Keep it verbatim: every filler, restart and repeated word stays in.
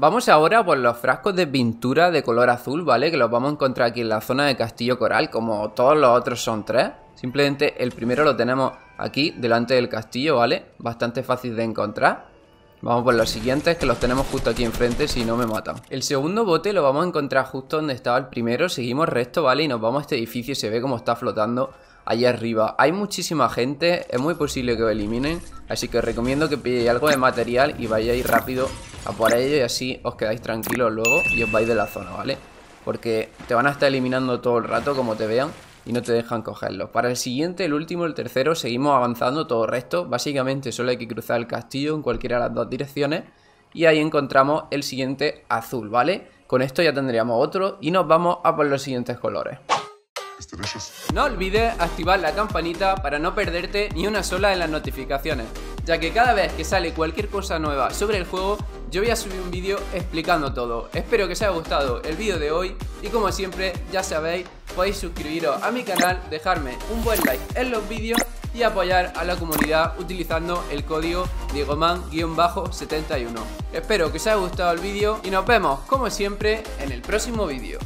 Vamos ahora por los frascos de pintura de color azul, ¿vale? Que los vamos a encontrar aquí en la zona de Castillo Coral, como todos los otros son tres. Simplemente el primero lo tenemos aquí, delante del castillo, ¿vale? Bastante fácil de encontrar. Vamos por los siguientes, que los tenemos justo aquí enfrente, si no me matan. El segundo bote lo vamos a encontrar justo donde estaba el primero. Seguimos recto, ¿vale? Y nos vamos a este edificio y se ve cómo está flotando allá arriba. Hay muchísima gente, es muy posible que lo eliminen, así que os recomiendo que pilléis algo de material y vayáis rápido a por ello, y así os quedáis tranquilos luego y os vais de la zona, ¿vale? Porque te van a estar eliminando todo el rato como te vean y no te dejan cogerlos. Para el siguiente, el último, el tercero, seguimos avanzando todo el resto. Básicamente solo hay que cruzar el castillo en cualquiera de las dos direcciones. Y ahí encontramos el siguiente azul, ¿vale? Con esto ya tendríamos otro y nos vamos a por los siguientes colores. No olvides activar la campanita para no perderte ni una sola de las notificaciones, ya que cada vez que sale cualquier cosa nueva sobre el juego, yo voy a subir un vídeo explicando todo. Espero que os haya gustado el vídeo de hoy y, como siempre, ya sabéis, podéis suscribiros a mi canal, dejarme un buen like en los vídeos y apoyar a la comunidad utilizando el código Diegoman setenta y uno. Espero que os haya gustado el vídeo y nos vemos, como siempre, en el próximo vídeo.